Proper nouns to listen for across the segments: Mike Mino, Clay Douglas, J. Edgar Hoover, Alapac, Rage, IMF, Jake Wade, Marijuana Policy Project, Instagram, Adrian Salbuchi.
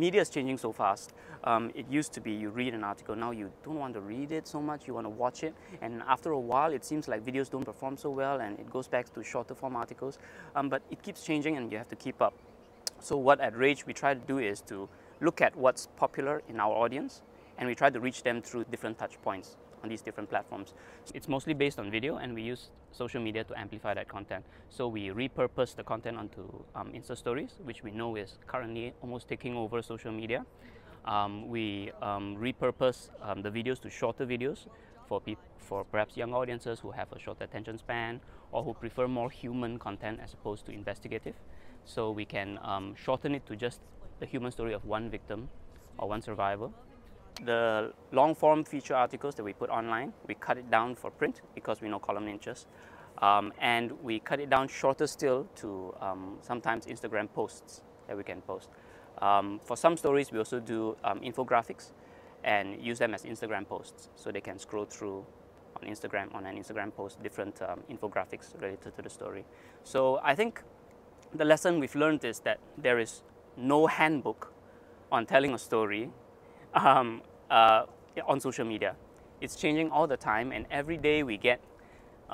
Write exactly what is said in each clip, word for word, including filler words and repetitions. media is changing so fast. Um, it used to be you read an article, now you don't want to read it so much, you want to watch it. And after a while, it seems like videos don't perform so well and it goes back to shorter form articles. Um, but it keeps changing and you have to keep up. So what at Rage we try to do is to look at what's popular in our audience, and we try to reach them through different touch points on these different platforms. It's mostly based on video, and we use social media to amplify that content. So we repurpose the content onto um, Insta Stories, which we know is currently almost taking over social media. Um, we um, repurpose um, the videos to shorter videos for, for perhaps young audiences who have a shorter attention span or who prefer more human content as opposed to investigative. So we can um, shorten it to just the human story of one victim or one survivor. The long-form feature articles that we put online, we cut it down for print because we know column inches. Um, and we cut it down shorter still to um, sometimes Instagram posts that we can post. Um, for some stories, we also do um, infographics and use them as Instagram posts. So they can scroll through on Instagram, on an Instagram post, different um, infographics related to the story. So I think the lesson we've learned is that there is no handbook on telling a story um, Uh, on social media. It's changing all the time, and every day we get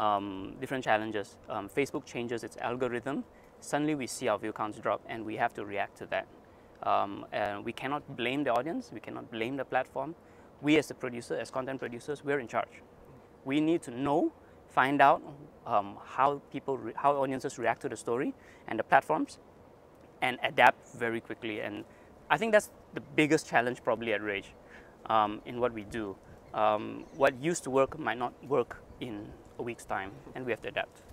um, different challenges. Um, Facebook changes its algorithm. Suddenly we see our view counts drop and we have to react to that. Um, and we cannot blame the audience, we cannot blame the platform. We as the producer, as content producers, we're in charge. We need to know, find out um, how people, re how audiences react to the story and the platforms, and adapt very quickly. And I think that's the biggest challenge probably at Rage. Um, in what we do. Um, what used to work might not work in a week's time, and we have to adapt.